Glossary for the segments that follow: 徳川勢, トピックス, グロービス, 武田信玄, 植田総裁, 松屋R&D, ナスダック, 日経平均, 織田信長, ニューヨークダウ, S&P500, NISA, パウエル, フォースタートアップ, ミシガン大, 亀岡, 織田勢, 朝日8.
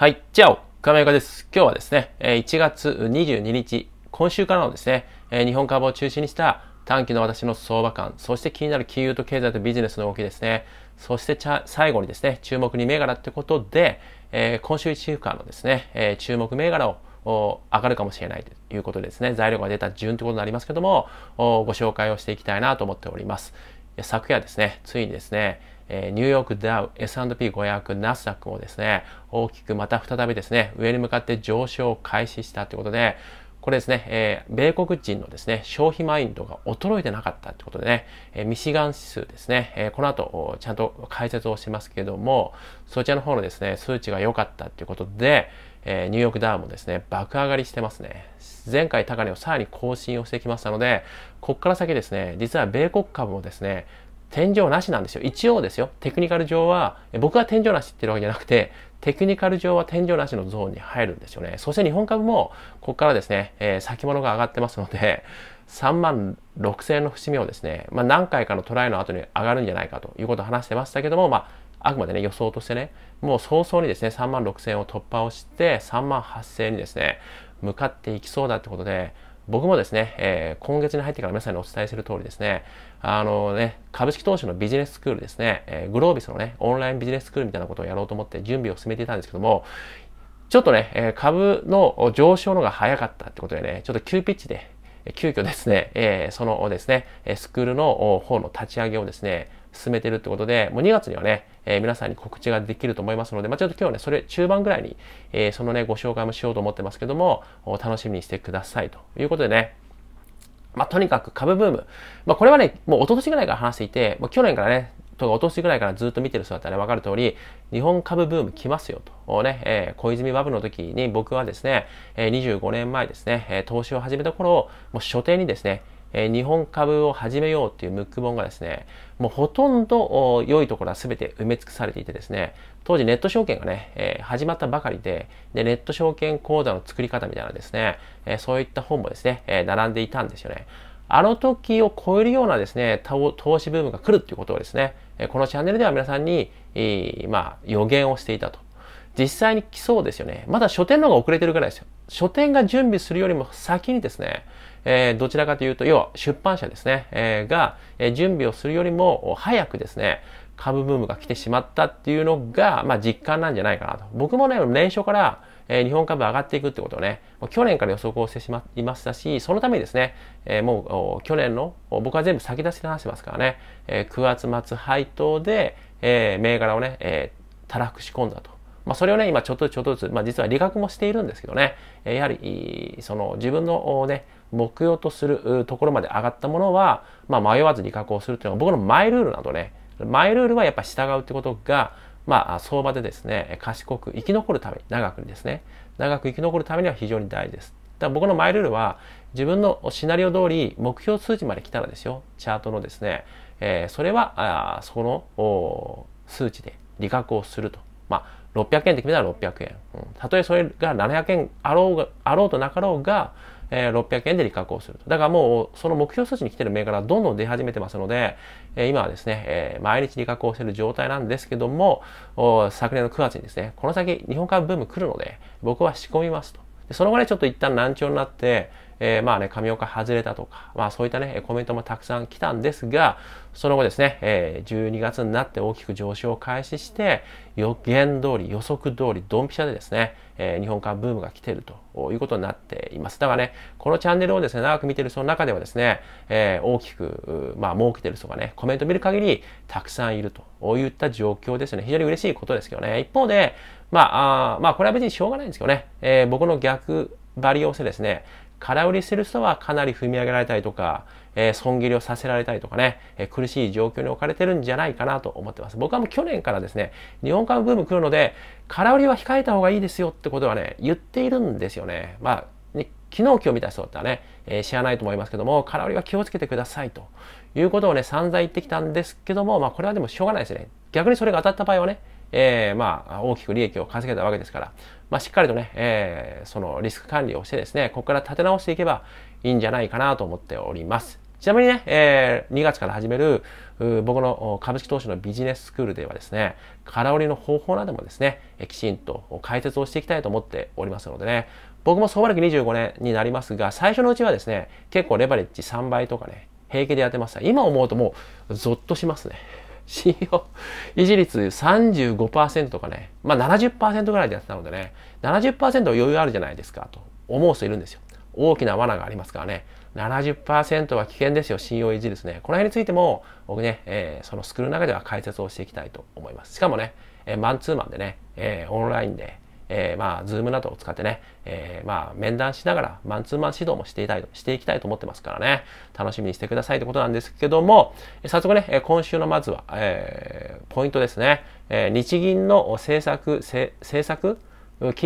はい、チャオ、亀岡です。今日はですね、1月22日、今週からのですね、日本株を中心にした短期の私の相場感、そして気になる金融と経済とビジネスの動きですね、そして最後にですね、注目に銘柄ってことで、今週1週間のですね、注目銘柄を上がるかもしれないということでですね、材料が出た順ということになりますけども、ご紹介をしていきたいなと思っております。昨夜ですね、ついにですね、ニューヨークダウ、S&P500、ナスダックもですね、大きくまた再びですね、上に向かって上昇を開始したということで、これですね、米国人のですね、消費マインドが衰えてなかったということでね、ミシガン指数ですね、この後ちゃんと解説をしますけども、そちらの方のですね、数値が良かったということで、ニューヨークダウもですね、爆上がりしてますね。前回高値をさらに更新をしてきましたので、ここから先ですね、実は米国株もですね、天井なしなんですよ。一応ですよ。テクニカル上は、僕は天井なしっていうわけじゃなくて、テクニカル上は天井なしのゾーンに入るんですよね。そして日本株も、ここからですね、先物が上がってますので、36,000円の節目をですね、何回かのトライの後に上がるんじゃないかということを話してましたけども、あくまでね、予想としてね、もう早々にですね、36,000円を突破をして、38,000円にですね、向かっていきそうだってことで、僕もですね、今月に入ってから皆さんにお伝えする通りですね、株式投資のビジネススクールですね、グロービスのね、オンラインビジネススクールみたいなことをやろうと思って準備を進めていたんですけども、ちょっとね、株の上昇のが早かったってことでね、ちょっと急ピッチで、急遽ですね、そのですね、スクールの方の立ち上げをですね、進めてるってことで、もう2月にはね、皆さんに告知ができると思いますので、ちょっと今日ね、それ中盤ぐらいに、そのね、ご紹介もしようと思ってますけども、楽しみにしてくださいということでね、とにかく株ブーム。これはね、もう一昨年ぐらいから話していて、もう去年からね、お年ぐらいからずっと見てる人だったらわかる通り、日本株ブーム来ますよと。小泉バブルの時に僕はですね、25年前ですね、投資を始めた頃、もう初手にですね、日本株を始めようっていうムック本がですね、もうほとんど良いところは全て埋め尽くされていてですね、当時ネット証券がね、始まったばかりで、ネット証券口座の作り方みたいなですね、そういった本もですね、並んでいたんですよね。あの時を超えるようなですね、投資ブームが来るっていうことをですね、このチャンネルでは皆さんに、予言をしていたと。実際に来そうですよね。まだ書店の方が遅れてるぐらいですよ。書店が準備するよりも先にですね、どちらかというと、要は出版社ですね、が準備をするよりも早くですね、株ブームが来てしまったっていうのが、実感なんじゃないかなと。僕もね、年初から、日本株上がっていくってことをね、去年から予測をしてしまいましたし、そのためにですね、もう去年の、僕は全部先出しで話してますからね、9月末配当で、銘柄をね、たらふく仕込んだと。それをね、今ちょっとずつ、実は利確もしているんですけどね、やはり、その自分のね、目標とするところまで上がったものは、迷わず利確をするっていうのが僕のマイルールなどね、マイルールはやっぱ従うってことが、相場でですね、賢く生き残るために、長く生き残るためには非常に大事です。だから僕のマイルールは、自分のシナリオ通り、目標数値まで来たらですよ、チャートのですね、それは、その数値で利確をすると。600円って決めたら600円。たとえそれが700円あろうとなかろうが、600円で利確をすると。だからもう、その目標数値に来てる銘柄はどんどん出始めてますので、今はですね、毎日利確をしている状態なんですけども、昨年の9月にですね、この先日本株ブーム来るので、僕は仕込みますと。でその後ね、ちょっと一旦難聴になって、上岡外れたとか、そういったね、コメントもたくさん来たんですが、その後ですね、12月になって大きく上昇を開始して、予言通り、予測通り、ドンピシャでですね、日本株ブームが来ているということになっています。だからね、このチャンネルをですね、長く見ている人の中ではですね、大きく、儲けている人がね、コメントを見る限り、たくさんいるといった状況ですよね。非常に嬉しいことですけどね。一方で、これは別にしょうがないんですけどね、僕の逆張りをしてですね、空売りしてる人はかなり踏み上げられたりとか、損切りをさせられたりとかね、苦しい状況に置かれてるんじゃないかなと思ってます。僕はもう去年からですね、日本株ブーム来るので、空売りは控えた方がいいですよってことはね、言っているんですよね。昨日今日見た人だったらね、知らないと思いますけども、空売りは気をつけてくださいということをね、散々言ってきたんですけども、これはでもしょうがないですね。逆にそれが当たった場合はね、大きく利益を稼げたわけですから、しっかりとね、そのリスク管理をしてですね、ここから立て直していけばいいんじゃないかなと思っております。ちなみにね、2月から始める僕の株式投資のビジネススクールではですね、空売りの方法などもですね、きちんと解説をしていきたいと思っておりますのでね、僕も相場歴25年になりますが、最初のうちはですね、結構レバレッジ3倍とかね、平気でやってました。今思うともうゾッとしますね。信用維持率 35% とかね、まあ 70% ぐらいでやってたのでね、70% は余裕あるじゃないですかと思う人いるんですよ。大きな罠がありますからね。70% は危険ですよ、信用維持率ね。この辺についても、僕ね、そのスクールの中では解説をしていきたいと思います。しかもね、マンツーマンでね、オンラインで、ズームなどを使ってね、面談しながらマンツーマン指導もしていきたいと思ってますからね、楽しみにしてくださいということなんですけども、早速ね、今週のまずは、ポイントですね。日銀の金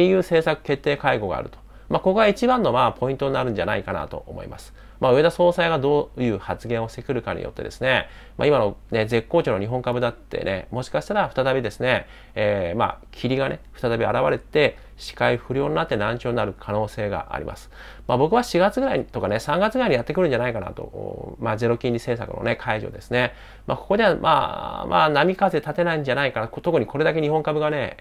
融政策決定会合があると。ここが一番のポイントになるんじゃないかなと思います。植田総裁がどういう発言をしてくるかによってですね、今のね、絶好調の日本株だってね、もしかしたら再びですね、霧がね、再び現れて、視界不良になって難聴になる可能性があります。僕は4月ぐらいとかね、3月ぐらいにやってくるんじゃないかなと、ゼロ金利政策のね、解除ですね。ここでは波風立てないんじゃないかな。特にこれだけ日本株がね、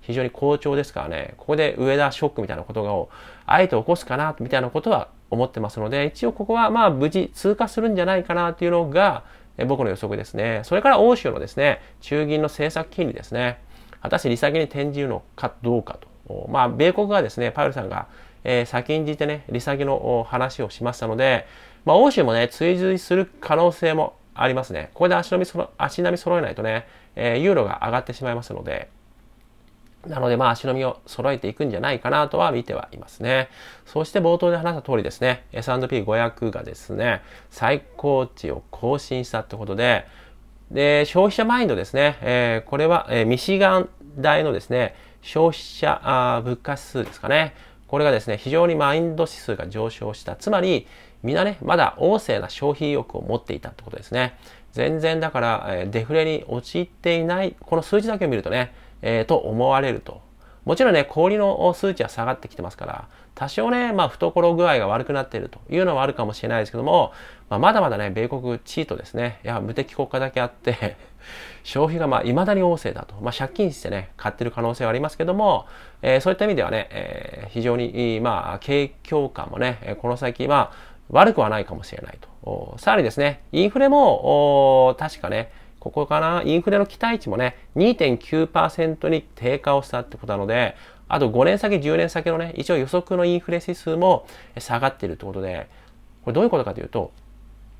非常に好調ですからね、ここで植田ショックみたいなことを、あえて起こすかな、みたいなことは思ってますので、一応ここは無事通過するんじゃないかなというのが、僕の予測ですね。それから欧州のですね、中銀の政策金利ですね。果たして利下げに転じるのかどうかと。米国がですね、パウエルさんが、先んじてね、利下げの話をしましたので、欧州もね、追随する可能性もありますね。ここで足並み揃えないとね、ユーロが上がってしまいますので、なので足並みを揃えていくんじゃないかなとは見てはいますね。そして冒頭で話した通りですね、S&P500 がですね、最高値を更新したってことで、消費者マインドですね、これは、ミシガン大のですね、消費者物価指数ですかね。これがですね、非常にマインド指数が上昇した。つまり、みんなね、まだ旺盛な消費意欲を持っていたってことですね。全然だから、デフレに陥っていない、この数字だけを見るとね、と思われると。もちろんね、小売りの数値は下がってきてますから、多少ね、懐具合が悪くなっているというのはあるかもしれないですけども、まだまだね、米国チートですね。いや、無敵国家だけあって、消費が未だに旺盛だと。借金してね、買ってる可能性はありますけども、そういった意味ではね、非常に、景況感もね、この先、悪くはないかもしれないと。さらにですね、インフレも、確かね、ここかな、インフレの期待値もね、2.9% に低下をしたってことなので、あと5年先、10年先のね、一応予測のインフレ指数も下がっているってことで、これどういうことかというと、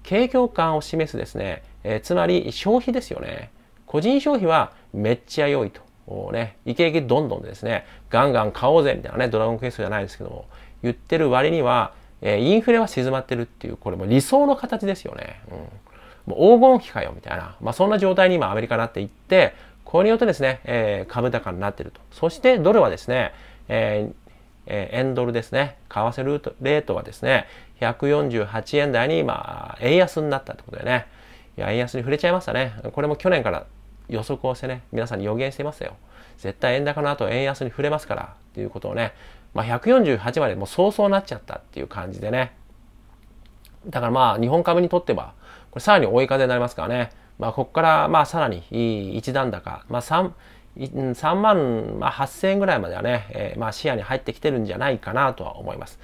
景況感を示すですね、つまり消費ですよね。個人消費はめっちゃ良いと。イケイケどんどんでですね、ガンガン買おうぜみたいなね、ドラゴンクエストじゃないですけども、言ってる割には、インフレは静まってるっていう、これも理想の形ですよね。もう黄金期かよみたいな、そんな状態に今アメリカになっていって、これによってですね、株高になっていると。そしてドルはですね、円ドルですね、為替レートはですね、148円台に円安になったってことでね、いや、円安に触れちゃいましたね。これも去年から予測をしてね、皆さんに予言してますよ。絶対円高の後、円安に触れますから、ということをね、148までもう早々なっちゃったっていう感じでね、だから日本株にとっては、これさらに追い風になりますからね。ここからさらに一段高、3万8,000円ぐらいまではね、視野に入ってきてるんじゃないかなとは思います。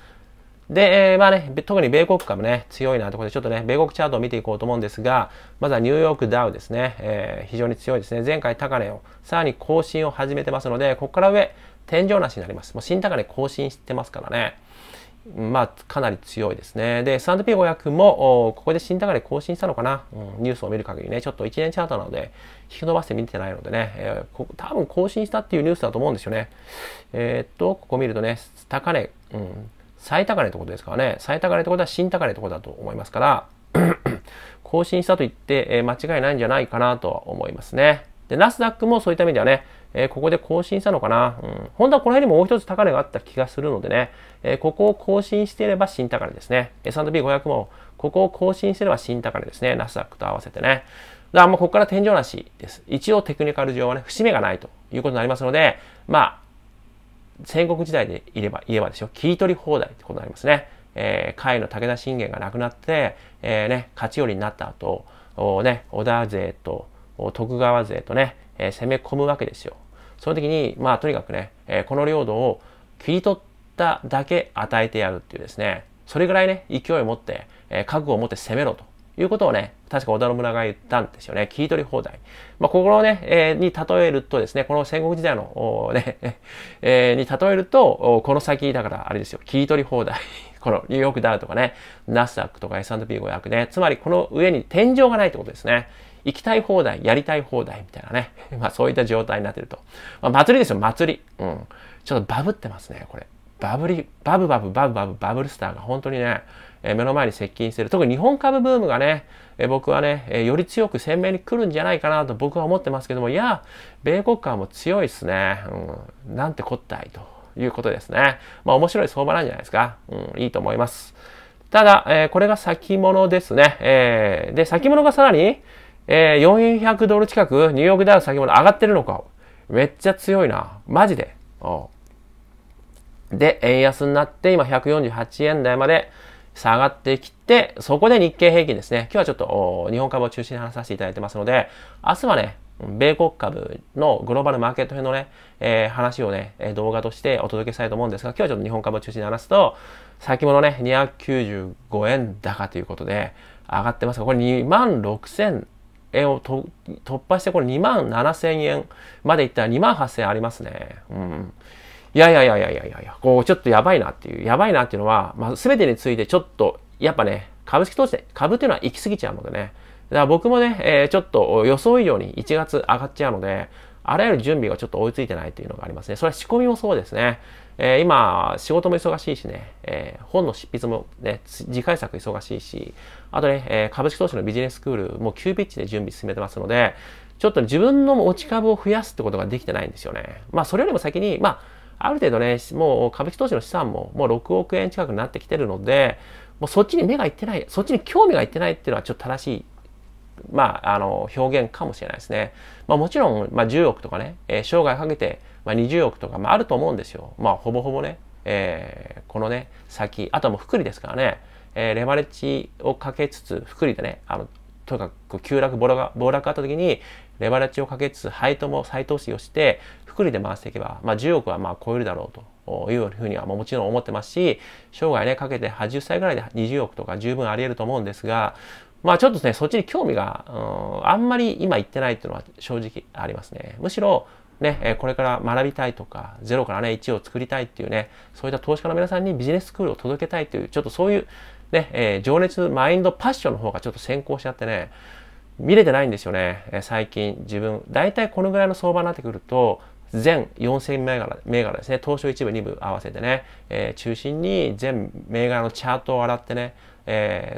で、特に米国株ね、強いなということで、ちょっとね、米国チャートを見ていこうと思うんですが、まずはニューヨークダウですね、非常に強いですね。前回高値を、さらに更新を始めてますので、ここから上、天井なしになります。もう新高値更新してますからね。かなり強いですね。で、S&P500 も、ここで新高値更新したのかな、ニュースを見る限りね、ちょっと1年チャートなので、引き伸ばして見てないのでね、多分更新したっていうニュースだと思うんですよね。ここ見るとね、高値、最高値ってことですからね、最高値ってことは新高値ってことだと思いますから、更新したと言って、間違いないんじゃないかなとは思いますね。で、ナスダックもそういった意味ではね、ここで更新したのかな、本当はこの辺にももう一つ高値があった気がするのでね、ここを更新していれば新高値ですね。S&P500 もここを更新していれば新高値ですね。ナスダックと合わせてね。だからここから天井なしです。一応テクニカル上はね、節目がないということになりますので、戦国時代で言えばですよ、切り取り放題ってことになりますね。甲斐の武田信玄が亡くなって、勝ち寄りになった後、織田勢と徳川勢とね、攻め込むわけですよ。その時に、まあとにかくね、この領土を切り取っただけ与えてやるっていうですね、それぐらいね、勢いを持って、覚悟を持って攻めろということをね、確か織田信長が言ったんですよね。切り取り放題。まあ、ここをね、に例えるとですね、この戦国時代の、に例えると、この先、だからあれですよ、切り取り放題。このニューヨークダウとかね、ナスダックとか S&P500 ね、つまりこの上に天井がないってことですね。行きたい放題、やりたい放題みたいなね、まあそういった状態になってると。まあ、祭りですよ、祭り。うん。ちょっとバブってますね、これ。バブルスターが本当にね、目の前に接近してる。特に日本株ブームがね、僕はね、より強く鮮明に来るんじゃないかなと僕は思ってますけども、いや、米国株も強いっすね。うん。なんてこったいと。いうことですね。まあ面白い相場なんじゃないですか。うん、いいと思います。ただ、これが先物ですね。で、先物がさらに、400ドル近く、ニューヨークダウ先物上がってるのか。めっちゃ強いな。マジで。で、円安になって、今148円台まで下がってきて、そこで日経平均ですね。今日はちょっと日本株を中心に話させていただいてますので、明日はね、米国株のグローバルマーケット編のね、話をね、動画としてお届けしたいと思うんですが、今日はちょっと日本株を中心に話すと、先物ね、295円高ということで、上がってますが、これ26000円を突破して、これ27000円までいったら28000円ありますね。うん。こう、ちょっとやばいなっていう、のは、まあ、全てについてちょっと、やっぱね、株式投資で、株っていうのは行き過ぎちゃうのでね、だから僕もね、ちょっと予想以上に1月上がっちゃうので、あらゆる準備がちょっと追いついてないというのがありますね。それは仕込みもそうですね。今、仕事も忙しいしね、本の執筆もね、次回作忙しいし、あとね、株式投資のビジネススクールも急ピッチで準備進めてますので、ちょっと自分の持ち株を増やすってことができてないんですよね。まあ、それよりも先に、まあ、ある程度ね、もう株式投資の資産ももう6億円近くになってきてるので、もうそっちに目がいってない、そっちに興味がいってないっていうのはちょっと正しい。まあ、表現かもしれないですね。まあ、もちろん、まあ、10億とかね、生涯かけて、まあ、20億とか、まあ、あると思うんですよ。まあ、ほぼほぼね、このね、先、あとはもう複利ですからね、レバレッジをかけつつ、複利でね、とにかく急落、暴落あった時に、レバレッジをかけつつ、再投資をして、複利で回していけば、まあ、10億はまあ超えるだろうというふうには、もちろん思ってますし、生涯ね、かけて80歳ぐらいで20億とか十分あり得ると思うんですが、まあちょっとね、そっちに興味が、あんまり今行ってないっていうのは正直ありますね。むしろ、ね、これから学びたいとか、ゼロからね、1を作りたいっていうね、そういった投資家の皆さんにビジネススクールを届けたいっていう、ちょっとそういう、ね、情熱、マインド、パッションの方がちょっと先行しちゃってね、見れてないんですよね。最近、自分。だいたいこのぐらいの相場になってくると、全4000銘柄ですね、東証1部、2部合わせてね、中心に全銘柄のチャートを洗ってね、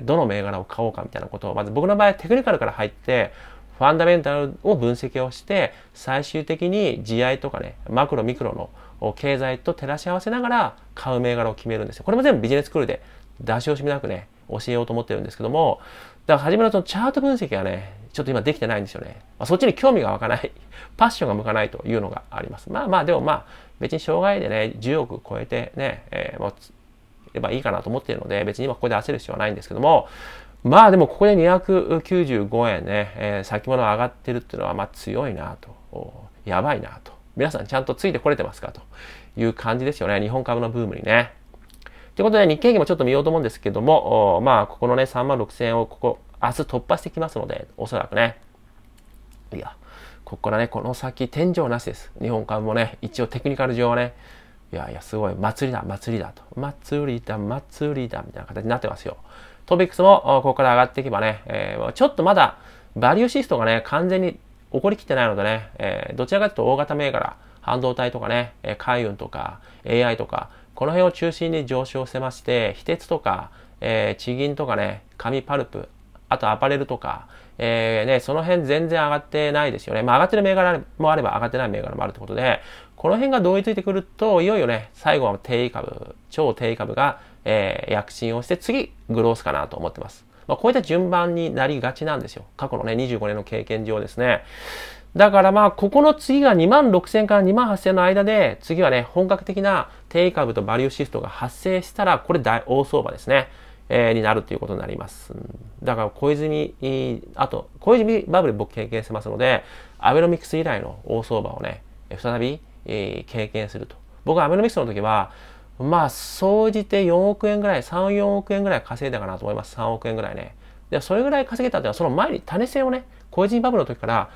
どの銘柄を買おうかみたいなことを、まず僕の場合テクニカルから入って、ファンダメンタルを分析をして、最終的に地合いとかね、マクロ、ミクロの経済と照らし合わせながら買う銘柄を決めるんですよ。これも全部ビジネススクールで出し惜しみなくね、教えようと思ってるんですけども、だから初めのそのチャート分析がね、ちょっと今できてないんですよね。まあ、そっちに興味が湧かない、パッションが向かないというのがあります。まあまあ、でもまあ、別に障害でね、10億超えてね、もうればいいかなと思っているので、別に今ここで焦る必要はないんですけども、まあでもここで295円ね、先物上がってるっていうのは、まあ強いなと、やばいなと。皆さんちゃんとついてこれてますかという感じですよね。日本株のブームにね。ということで、日経平均もちょっと見ようと思うんですけども、まあここのね、36000円をここ、明日突破してきますので、おそらくね。いや、ここからね、この先、天井なしです。日本株もね、一応テクニカル上はね、すごい、祭りだ、みたいな形になってますよ。トピックスも、ここから上がっていけばね、ちょっとまだ、バリューシフトがね、完全に起こりきってないのでね、どちらかというと大型銘柄、半導体とかね、海運とか、AI とか、この辺を中心に上昇してまして、非鉄とか、地銀とかね、紙パルプ、あとアパレルとか、その辺全然上がってないですよね。まあ、上がってる銘柄もあれば上がってない銘柄もあるということで、この辺が同意ついてくると、いよいよね、最後は定位株、超定位株が、躍進をして、次、グロースかなと思ってます。まあ、こういった順番になりがちなんですよ。過去のね、25年の経験上ですね。だからまあ、ここの次が26,000から28,000の間で、次はね、本格的な定位株とバリューシフトが発生したら、これ大相場ですね。になるということになります。だから小泉バブル僕経験してますので、アベノミクス以来の大相場をね、再び経験すると。僕はアベノミクスの時は、まあ、総じて4億円ぐらい、3、4億円ぐらい稼いだかなと思います。3億円ぐらいね。で、それぐらい稼げたってのは、その前に種銭をね、小泉バブルの時から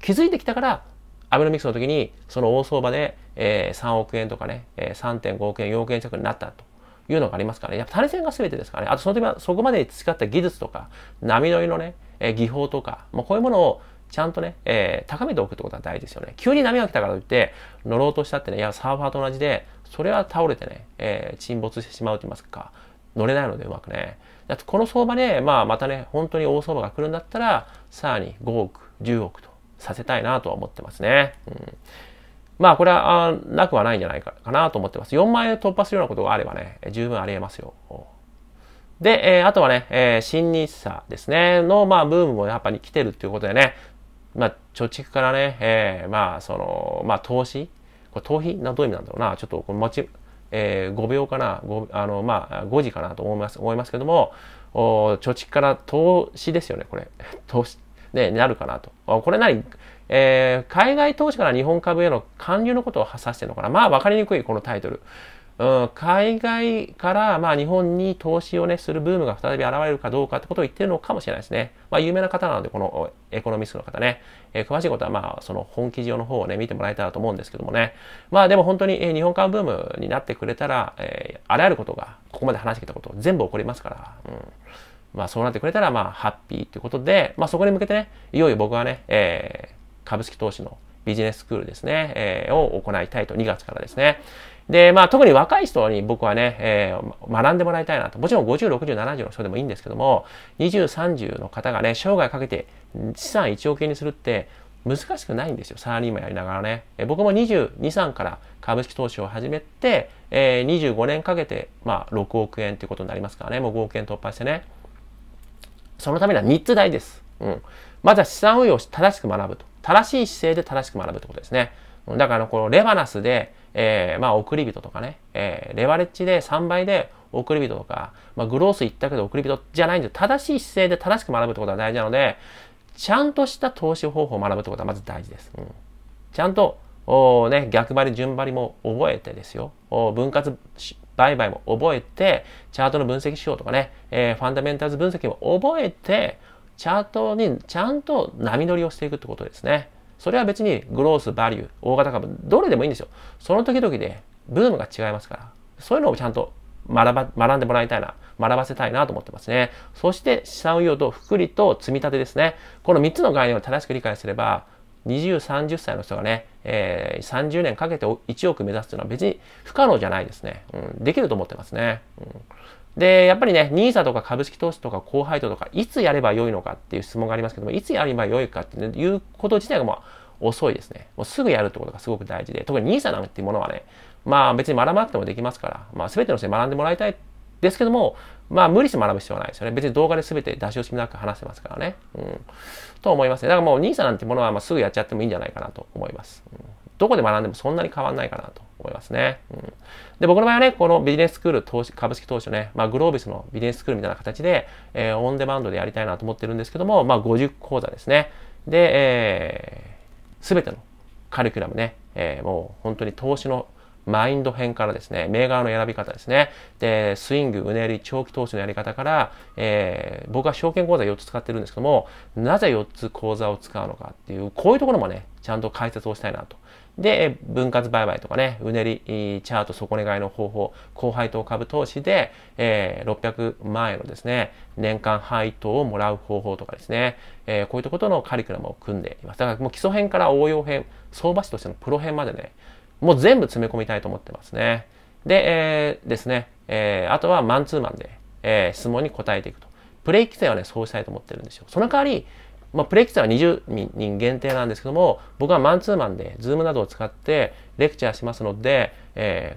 気づいてきたから、アベノミクスの時に、その大相場で3億円とかね、3.5 億円、4億円近くになったというのがありますからね。やっぱ種銭が全てですからね。あと、その時はそこまで培った技術とか、波乗りのね、技法とか、もうこういうものをちゃんとね、高めておくってことは大事ですよね。急に波が来たからといって、乗ろうとしたってね、いや、サーファーと同じで、それは倒れてね、沈没してしまうと言いますか、乗れないのでうまくね。だってこの相場で、まあ、またね、本当に大相場が来るんだったら、さらに5億、10億とさせたいなとは思ってますね。うん、まあ、これはなくはないんじゃないかなと思ってます。4万円突破するようなことがあればね、十分あり得ますよ。で、あとはね、新NISAですね、の、まあ、ブームもやっぱり来てるっていうことでね、まあ、貯蓄からね、まあ、その、まあ、投資、これ、投費などういう意味なんだろうな、ちょっとこれ5秒かな、まあ、5時かなと思いますけども、貯蓄から投資ですよね、これ。投資で、なるかなと。これ何、海外投資から日本株への還流のことを指してるのかな。まあ、わかりにくい、このタイトル。うん、海外から、まあ、日本に投資をね、するブームが再び現れるかどうかってことを言ってるのかもしれないですね。まあ、有名な方なので、このエコノミストの方ね、詳しいことは、まあ、その本記事用の方をね、見てもらえたらと思うんですけどもね。まあ、でも本当に、日本株ブームになってくれたら、あらゆることが、ここまで話してきたこと、全部起こりますから、うん。まあ、そうなってくれたら、まあ、ハッピーということで、まあ、そこに向けてね、いよいよ僕はね、株式投資のビジネススクールですね、を行いたいと、2月からですね。で、まあ、特に若い人に僕はね、学んでもらいたいなと。もちろん50、60、70の人でもいいんですけども、20、30の方がね、生涯かけて資産1億円にするって難しくないんですよ。サラリーマンやりながらね。僕も22、3から株式投資を始めて、25年かけて、まあ、6億円ということになりますからね。もう5億円突破してね。そのためには3つ大事です。うん。まずは資産運用を正しく学ぶと。正しい姿勢で正しく学ぶってことですね。だから、このレバナスで、まあ、送り人とかね、レバレッジで3倍で送り人とか、まあ、グロース言ったけど送り人じゃないんで、正しい姿勢で正しく学ぶってことは大事なので、ちゃんとした投資方法を学ぶってことはまず大事です。うん、ちゃんと、ね、逆張り、順張りも覚えてですよ。分割売買も覚えて、チャートの分析手法とかね、ファンダメンタルズ分析も覚えて、チャートにちゃんと波乗りをしていくってことですね。それは別にグロース、バリュー、大型株、どれでもいいんですよ。その時々でブームが違いますから、そういうのをちゃんと学んでもらいたいな、学ばせたいなと思ってますね。そして資産運用と複利と積み立てですね。この3つの概念を正しく理解すれば、20、30歳の人がね、30年かけて1億目指すというのは別に不可能じゃないですね。うん、できると思ってますね。うんで、やっぱりね、NISAとか株式投資とか高配当とか、いつやればよいのかっていう質問がありますけども、いつやればよいかっていうこと自体がもう遅いですね。もうすぐやるってことがすごく大事で、特にNISAなんていうものはね、まあ別に学ばなくてもできますから、まあ全ての人に学んでもらいたいですけども、まあ無理して学ぶ必要はないですよね。別に動画で全て出し惜しみなく話してますからね。うん。と思いますね。だからもうNISAなんていうものはまあすぐやっちゃってもいいんじゃないかなと思います。うん、どこで学んでもそんなに変わんないかなと思いますね。うん、で、僕の場合はね、このビジネススクール、株式投資をね、まあ、グロービスのビジネススクールみたいな形で、オンデマンドでやりたいなと思ってるんですけども、まあ、50講座ですね。で、すべてのカリキュラムね、もう本当に投資のマインド編からですね、銘柄の選び方ですね。で、スイング、うねり、長期投資のやり方から、僕は証券口座4つ使ってるんですけども、なぜ4つ口座を使うのかっていう、こういうところもね、ちゃんと解説をしたいなと。で、分割売買とかね、うねり、チャート、底値買いの方法、高配当株投資で、600万円のですね、年間配当をもらう方法とかですね、こういったことのカリキュラムを組んでいます。だからもう基礎編から応用編、相場師としてのプロ編までね、もう全部詰め込みたいと思ってますね。で、ですね、あとはマンツーマンで、質問に答えていくと。プレイ規制はね、そうしたいと思ってるんですよ。その代わり、まあ、プレイ規制は20人限定なんですけども、僕はマンツーマンで、ズームなどを使ってレクチャーしますので、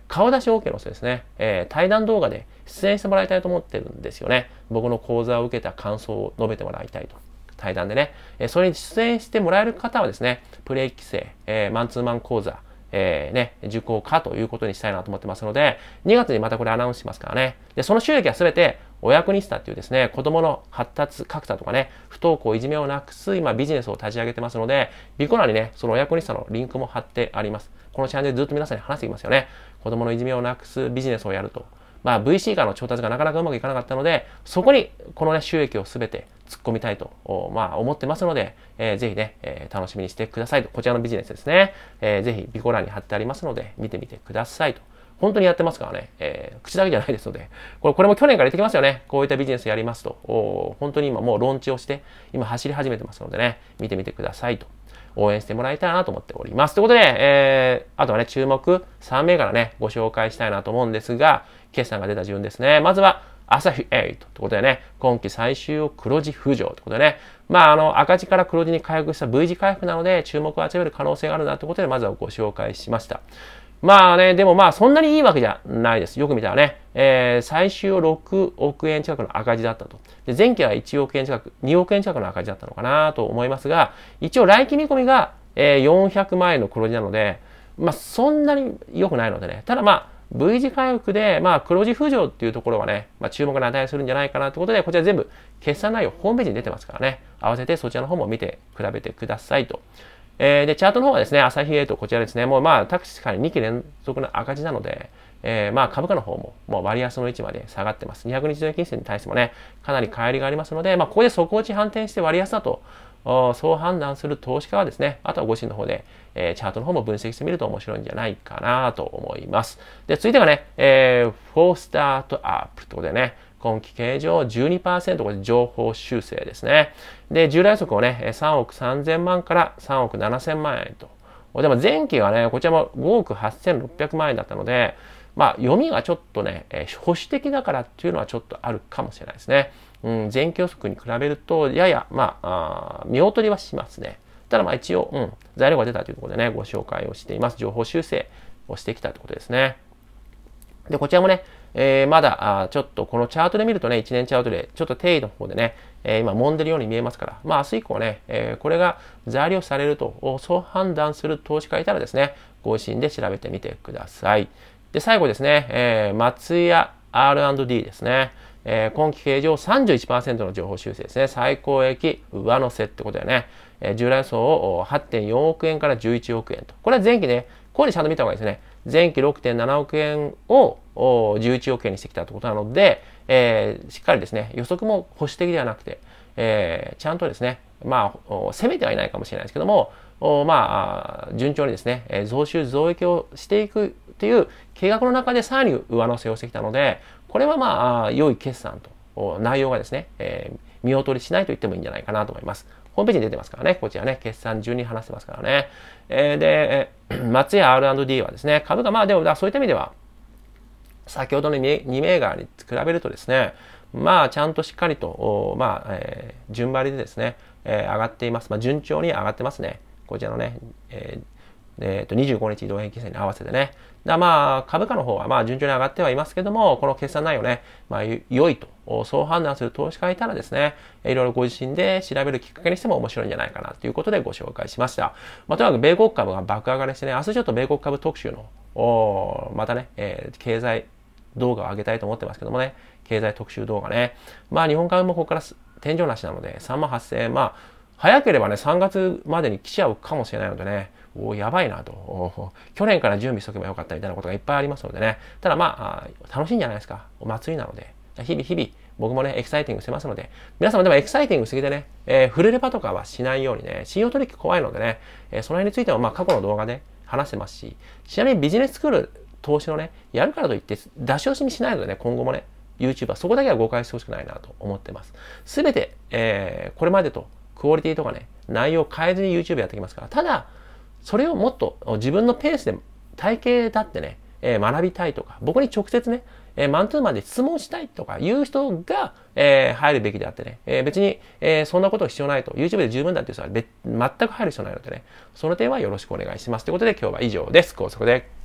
顔出し OK の人ですね、対談動画で出演してもらいたいと思ってるんですよね。僕の講座を受けた感想を述べてもらいたいと対談でね、それに出演してもらえる方はですね、プレイ規制、マンツーマン講座、受講かということにしたいなと思ってますので、2月にまたこれアナウンスしますからね。で、その収益は全てお役にしたっていうですね、子供の発達格差とかね、不登校いじめをなくす今ビジネスを立ち上げてますので、ビコナにね、そのお役にしたのリンクも貼ってあります。このチャンネルでずっと皆さんに話していきますよね。子供のいじめをなくすビジネスをやると。まあ VC からの調達がなかなかうまくいかなかったので、そこにこのね、収益を全て突っ込みたいと、まあ思ってますので、ぜひね、楽しみにしてくださいと。こちらのビジネスですね。ぜひビコナに貼ってありますので、見てみてくださいと。本当にやってますからね、口だけじゃないですので、これも去年からやってきますよね。こういったビジネスやりますと、本当に今もうローンチをして、今走り始めてますのでね、見てみてくださいと。応援してもらいたいなと思っております。ということで、あとはね、注目3銘柄ね、ご紹介したいなと思うんですが、決算が出た順ですね。まずは、朝日8ということでね、今期最終を黒字浮上ということでね、まあ、赤字から黒字に回復した V 字回復なので、注目を集める可能性があるなということで、まずはご紹介しました。まあね、でもまあそんなにいいわけじゃないです。よく見たらね、最終6億円近くの赤字だったと。で、前期は1億円近く、2億円近くの赤字だったのかなと思いますが、一応来期見込みが、400万円の黒字なので、まあそんなに良くないのでね、ただまあ、V 字回復で、まあ、黒字浮上っていうところはね、まあ、注目の値するんじゃないかなということで、こちら全部、決算内容、ホームページに出てますからね、合わせてそちらの方も見て、比べてくださいと。で、チャートの方はですね、朝日8、こちらですね、もうまあ、確かに2期連続の赤字なので、まあ、株価の方も、もう割安の位置まで下がってます。200日平均線に対してもね、かなり乖離がありますので、まあ、ここで底落ち反転して割安だと、そう判断する投資家はですね、あとはご自身の方で、チャートの方も分析してみると面白いんじゃないかなと思います。で、続いてはね、フォースタートアップということでね、今期経常 12%、これ上方修正ですね。で、従来予測をね、3億3000万から3億7000万円と。でも前期はね、こちらも5億8600万円だったので、まあ、読みがちょっとね、保守的だからっていうのはちょっとあるかもしれないですね。うん、前期予測に比べると、やや、まあ、見劣りはしますね。ただまあ一応、材料が出たというところでね、ご紹介をしています。情報修正をしてきたということですね。で、こちらもね、まだちょっとこのチャートで見るとね、1年チャートでちょっと定位の方でね、今揉んでるように見えますから、まあ明日以降ね、これが材料されると、そう判断する投資家いたらですね、ご自身で調べてみてください。で、最後ですね、松屋 R&D ですね。今期経常 31% の情報修正ですね。最高益上乗せってことだよね。従来予想を 8.4 億円から11億円と。これは前期ね、ここでちゃんと見た方がいいですね。前期 6.7 億円を11億円にしてきたということなので、しっかりですね、予測も保守的ではなくて、ちゃんとですね、まあ、攻めてはいないかもしれないですけども、まあ、順調にですね、増収増益をしていくという計画の中でさらに上乗せをしてきたので、これはまあ、良い決算と、内容がですね、見劣りしないと言ってもいいんじゃないかなと思います。ホームページに出てますからね、こちらね、決算順に話してますからね。で、松屋 R&D はですね、株価、まあでも、そういった意味では、先ほどの2銘柄に比べるとですね、まあ、ちゃんとしっかりと、まあ、順張りでですね、上がっています。まあ、順調に上がってますね。こちらのね、25日移動平均線に合わせてね。まあ、株価の方は、まあ、順調に上がってはいますけども、この決算内容ね、まあ、良いと、そう判断する投資家がいたらですね、いろいろご自身で調べるきっかけにしても面白いんじゃないかなということでご紹介しました。まあ、とにかく米国株が爆上がりしてね、明日ちょっと米国株特集の、またね、経済動画を上げたいと思ってますけどもね、経済特集動画ね。まあ、日本株もここから天井なしなので、38,000円、まあ、早ければね、3月までに来ちゃうかもしれないのでね、おやばいなと。去年から準備しとけばよかったみたいなことがいっぱいありますのでね。ただまあ、楽しいんじゃないですか。お祭りなので。日々、僕もね、エキサイティングしてますので、皆様でもエキサイティングしすぎてね、フルレバとかはしないようにね、信用取引怖いのでね、その辺についてもまあ、過去の動画で話してますし、ちなみにビジネススクール投資のね、やるからといって出し惜しみしないのでね、今後もね、YouTube はそこだけは誤解してほしくないなと思ってます。すべて、これまでと、クオリティとかね、内容を変えずに YouTube やってきますから、ただ、それをもっと自分のペースで体系立ってね、学びたいとか、僕に直接ね、マンツーマンで質問したいとかいう人が、入るべきであってね、別に、そんなこと必要ないと、YouTube で十分だっていう人は全く入る必要ないのでね、その点はよろしくお願いします。ということで今日は以上です。高速で。